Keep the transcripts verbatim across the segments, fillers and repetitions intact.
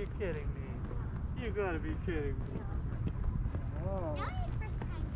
you're kidding me. You gotta be kidding me. Wow. Now your first time.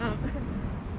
um.